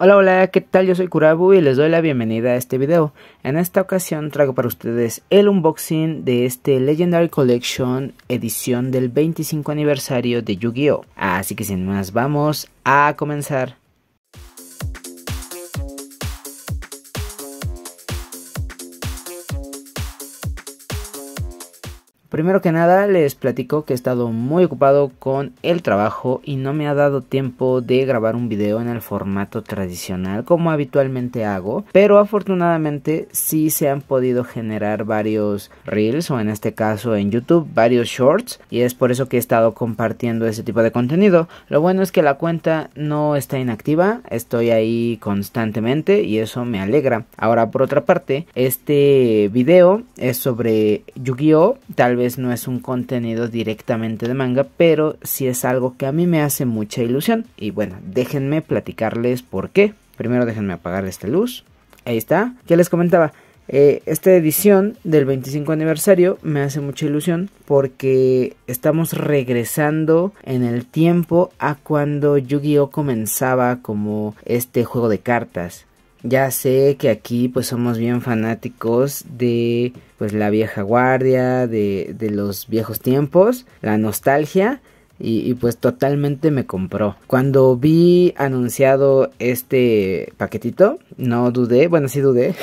Hola, hola, ¿qué tal? Yo soy Kurabu y les doy la bienvenida a este video. En esta ocasión traigo para ustedes el unboxing de este Legendary Collection edición del 25 aniversario de Yu-Gi-Oh. Así que sin más, vamos a comenzar. Primero que nada les platico que he estado muy ocupado con el trabajo y no me ha dado tiempo de grabar un video en el formato tradicional como habitualmente hago, pero afortunadamente sí se han podido generar varios reels o en este caso en YouTube varios shorts, y es por eso que he estado compartiendo ese tipo de contenido. Lo bueno es que la cuenta no está inactiva, estoy ahí constantemente y eso me alegra. Ahora, por otra parte, este video es sobre Yu-Gi-Oh, tal vez no es un contenido directamente de manga, pero sí es algo que a mí me hace mucha ilusión. Y bueno, déjenme platicarles por qué. Primero déjenme apagar esta luz. Ahí está. Ya les comentaba, esta edición del 25 aniversario me hace mucha ilusión porque estamos regresando en el tiempo a cuando Yu-Gi-Oh comenzaba como este juego de cartas. Ya sé que aquí pues somos bien fanáticos de pues la vieja guardia, de los viejos tiempos, la nostalgia, y pues totalmente me compró. Cuando vi anunciado este paquetito, no dudé, bueno sí dudé,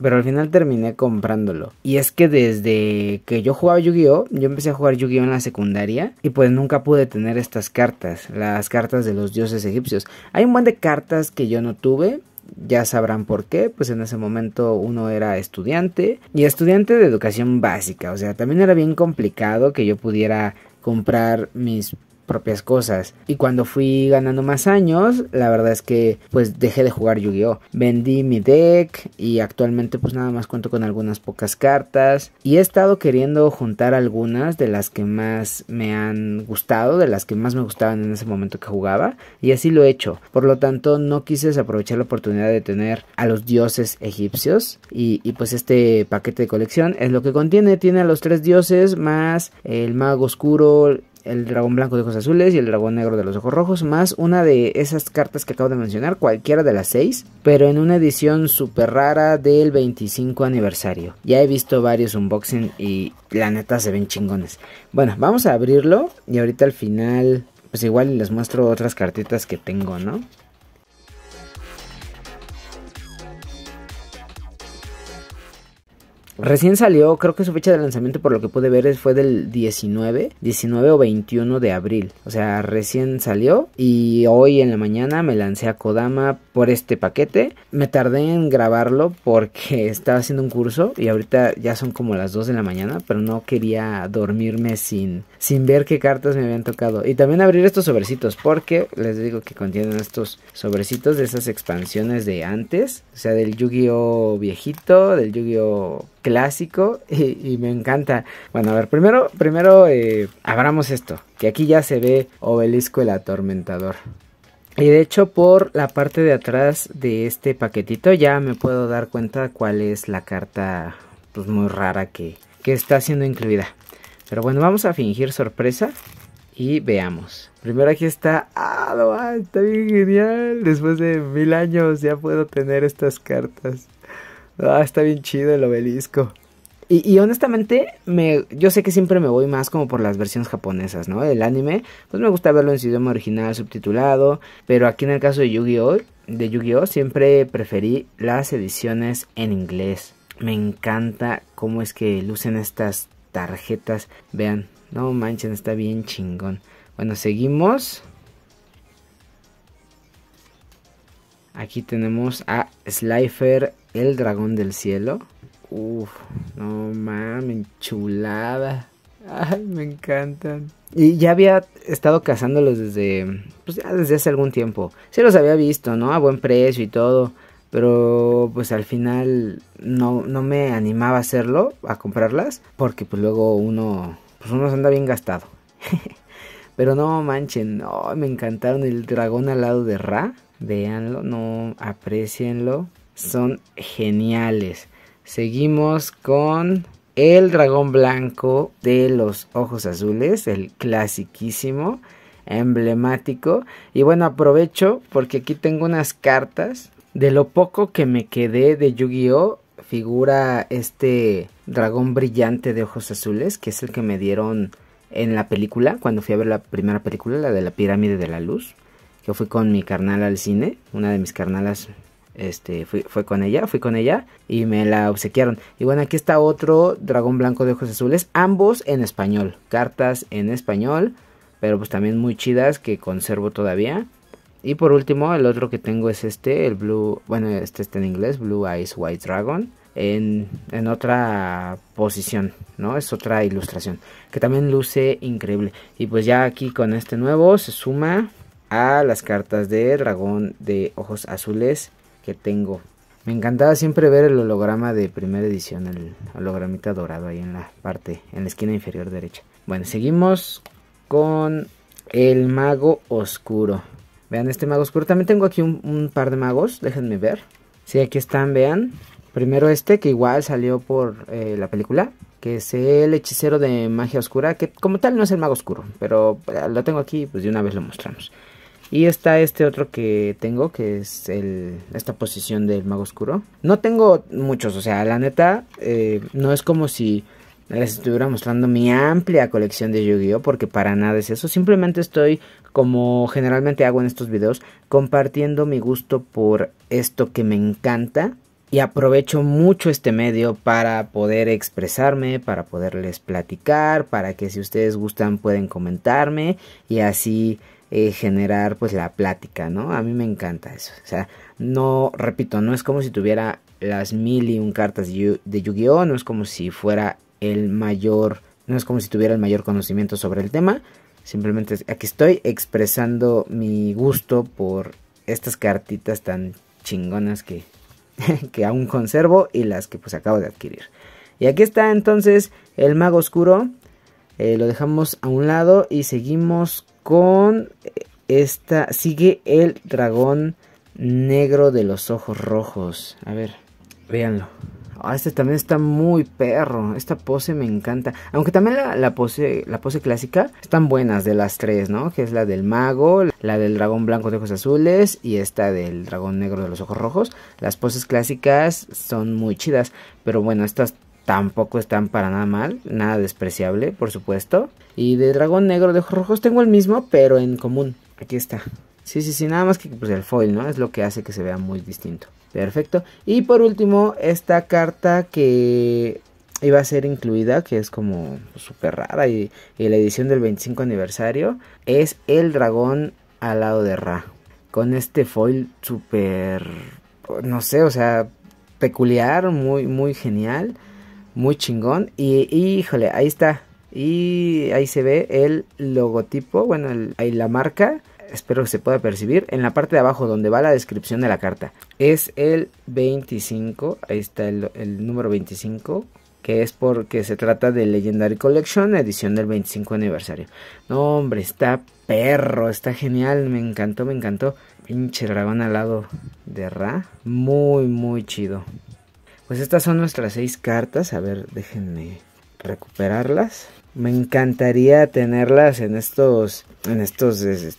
pero al final terminé comprándolo. Y es que desde que yo jugaba Yu-Gi-Oh, yo empecé a jugar Yu-Gi-Oh en la secundaria y pues nunca pude tener estas cartas, las cartas de los dioses egipcios. Hay un buen de cartas que yo no tuve. Ya sabrán por qué, pues en ese momento uno era estudiante y estudiante de educación básica, o sea, también era bien complicado que yo pudiera comprar mis propias cosas. Y cuando fui ganando más años, la verdad es que pues dejé de jugar Yu-Gi-Oh, vendí mi deck y actualmente pues nada más cuento con algunas pocas cartas, y he estado queriendo juntar algunas de las que más me han gustado, de las que más me gustaban en ese momento que jugaba, y así lo he hecho. Por lo tanto no quise desaprovechar la oportunidad de tener a los dioses egipcios, y pues este paquete de colección es lo que contiene. Tiene a los tres dioses más el mago oscuro, el dragón blanco de ojos azules y el dragón negro de los ojos rojos, más una de esas cartas que acabo de mencionar, cualquiera de las 6, pero en una edición súper rara del 25 aniversario. Ya he visto varios unboxing y la neta se ven chingones. Bueno, vamos a abrirlo y ahorita al final pues igual les muestro otras cartitas que tengo, ¿no? Recién salió, creo que su fecha de lanzamiento por lo que pude ver fue del 19 o 21 de abril. O sea, recién salió y hoy en la mañana me lancé a Kodama por este paquete. Me tardé en grabarlo porque estaba haciendo un curso y ahorita ya son como las 2 de la mañana, pero no quería dormirme sin ver qué cartas me habían tocado. Y también abrir estos sobrecitos porque les digo que contienen estos sobrecitos de esas expansiones de antes. O sea, del Yu-Gi-Oh viejito, del Yu-Gi-Oh clásico, y me encanta. Bueno, a ver, primero abramos esto, que aquí ya se ve Obelisco el Atormentador. Y de hecho por la parte de atrás de este paquetito ya me puedo dar cuenta cuál es la carta pues muy rara que está siendo incluida. Pero bueno, vamos a fingir sorpresa y veamos. Primero aquí está. ¡Ah, no va! Está bien genial. Después de 1000 años ya puedo tener estas cartas. Ah, está bien chido el obelisco. Y honestamente, yo sé que siempre me voy más como por las versiones japonesas, ¿no? El anime, pues me gusta verlo en su idioma original, subtitulado. Pero aquí en el caso de Yu-Gi-Oh siempre preferí las ediciones en inglés. Me encanta cómo es que lucen estas tarjetas. Vean, no manchen, está bien chingón. Bueno, seguimos. Aquí tenemos a Slifer, el dragón del cielo. Uff, no mames, chulada. Ay, me encantan. Y ya había estado cazándolos desde hace algún tiempo. Sí los había visto, ¿no? A buen precio y todo. Pero pues al final no me animaba a hacerlo, a comprarlas. Porque pues luego uno se anda bien gastado. Pero no manchen, no, me encantaron. El dragón al lado de Ra. Véanlo, no, aprecienlo. Son geniales. Seguimos con el dragón blanco de los ojos azules, el clasiquísimo. emblemático. Y bueno, aprovecho porque aquí tengo unas cartas de lo poco que me quedé de Yu-Gi-Oh. Figura este dragón brillante de ojos azules, que es el que me dieron en la película, cuando fui a ver la primera película, la de la Pirámide de la Luz. Yo fui con mi carnal al cine, una de mis carnalas fue con ella y me la obsequiaron. Y bueno, aquí está otro dragón blanco de ojos azules, ambos en español, cartas en español, pero pues también muy chidas que conservo todavía. Y por último, el otro que tengo es este, el Blue, bueno, este está en inglés, Blue Eyes White Dragon, en otra posición, ¿no? Es otra ilustración, que también luce increíble. Y pues ya aquí con este nuevo se suma a las cartas de dragón de ojos azules que tengo. Me encantaba siempre ver el holograma de primera edición, el hologramita dorado ahí en la parte, en la esquina inferior derecha. Bueno, seguimos con el mago oscuro. Vean este mago oscuro. También tengo aquí un par de magos. Déjenme ver. Sí, aquí están, vean. Primero este que igual salió por la película. Que es el hechicero de magia oscura. Que como tal no es el mago oscuro. Pero lo tengo aquí y pues de una vez lo mostramos. Y está este otro que tengo. Que es esta posición del mago oscuro. No tengo muchos. O sea, la neta no es como si les estuviera mostrando mi amplia colección de Yu-Gi-Oh, porque para nada es eso. Simplemente estoy, como generalmente hago en estos videos, compartiendo mi gusto por esto que me encanta, y aprovecho mucho este medio para poder expresarme, para poderles platicar, para que si ustedes gustan pueden comentarme y así generar pues la plática, ¿no? A mí me encanta eso. O sea, no, repito, no es como si tuviera las 1001 cartas de Yu-Gi-Oh, no es como si fuera no es como si tuviera el mayor conocimiento sobre el tema. Simplemente aquí estoy expresando mi gusto por estas cartitas tan chingonas que aún conservo y las que pues acabo de adquirir. Y aquí está entonces el mago oscuro. Lo dejamos a un lado y seguimos con esta. Sigue el dragón negro de los ojos rojos. A ver, véanlo. Este también está muy perro. Esta pose me encanta. Aunque también la pose clásica están buenas de las tres, ¿no? Que es la del mago, la del dragón blanco de ojos azules y esta del dragón negro de los ojos rojos. Las poses clásicas son muy chidas. Pero bueno, estas tampoco están para nada mal. Nada despreciable, por supuesto. Y de dragón negro de ojos rojos tengo el mismo, pero en común. Aquí está. Sí, sí, sí. Nada más que pues, el foil, ¿no? Es lo que hace que se vea muy distinto. Perfecto. Y por último, esta carta que iba a ser incluida, que es como súper rara y la edición del 25 aniversario, es el dragón al lado de Ra. Con este foil súper, no sé, o sea, peculiar, muy, muy genial, muy chingón. Y híjole, ahí está. Y ahí se ve el logotipo, bueno, ahí la marca. Espero que se pueda percibir en la parte de abajo donde va la descripción de la carta. Es el 25, ahí está el número 25, que es porque se trata de Legendary Collection, edición del 25 aniversario. No, hombre, está perro, está genial, me encantó, me encantó. Pinche dragón al lado de Ra, muy, muy chido. Pues estas son nuestras 6 cartas, a ver, déjenme recuperarlas. Me encantaría tenerlas en estos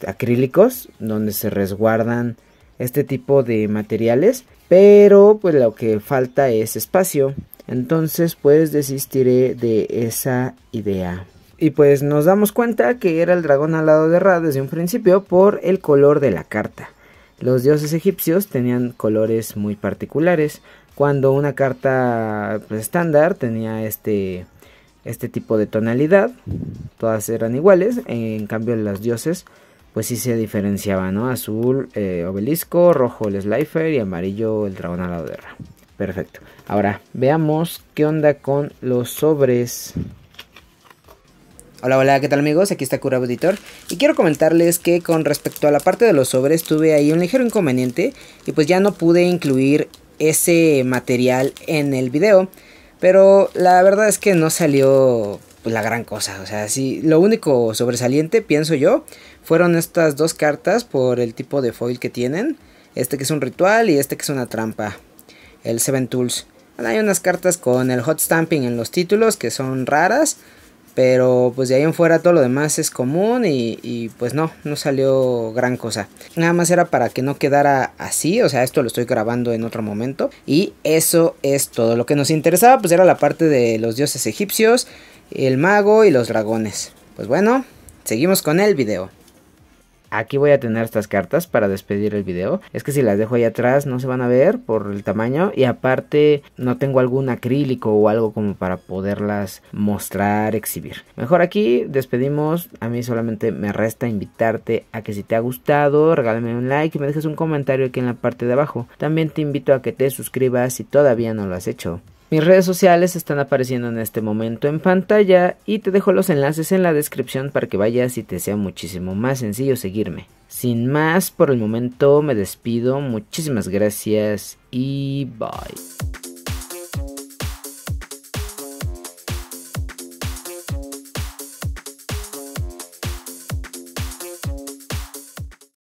acrílicos donde se resguardan este tipo de materiales, pero pues lo que falta es espacio, entonces pues desistiré de esa idea. Y pues nos damos cuenta que era el dragón al lado de Ra desde un principio por el color de la carta. Los dioses egipcios tenían colores muy particulares, cuando una carta pues, estándar tenía este tipo de tonalidad, todas eran iguales, en cambio los dioses pues sí se diferenciaban, ¿no? Azul, obelisco, rojo el Slifer y amarillo el dragón a la guerra. Perfecto, ahora veamos qué onda con los sobres. Hola, hola, ¿qué tal amigos? Aquí está Kurabu Editor y quiero comentarles que con respecto a la parte de los sobres tuve ahí un ligero inconveniente y pues ya no pude incluir ese material en el video. Pero la verdad es que no salió pues, la gran cosa. O sea, sí, lo único sobresaliente, pienso yo, fueron estas dos cartas por el tipo de foil que tienen. Este que es un ritual y este que es una trampa. El 7 Tools. Hay unas cartas con el hot stamping en los títulos que son raras. Pero pues de ahí en fuera todo lo demás es común y pues no salió gran cosa. Nada más era para que no quedara así, o sea, esto lo estoy grabando en otro momento. Y eso es todo. Lo que nos interesaba pues era la parte de los dioses egipcios, el mago y los dragones. Pues bueno, seguimos con el video. Aquí voy a tener estas cartas para despedir el video. Es que si las dejo ahí atrás no se van a ver por el tamaño. Y aparte no tengo algún acrílico o algo como para poderlas mostrar, exhibir. Mejor aquí despedimos. A mí solamente me resta invitarte a que si te ha gustado, regálame un like y me dejes un comentario aquí en la parte de abajo. También te invito a que te suscribas si todavía no lo has hecho. Mis redes sociales están apareciendo en este momento en pantalla y te dejo los enlaces en la descripción para que vayas y te sea muchísimo más sencillo seguirme. Sin más, por el momento me despido, muchísimas gracias y bye.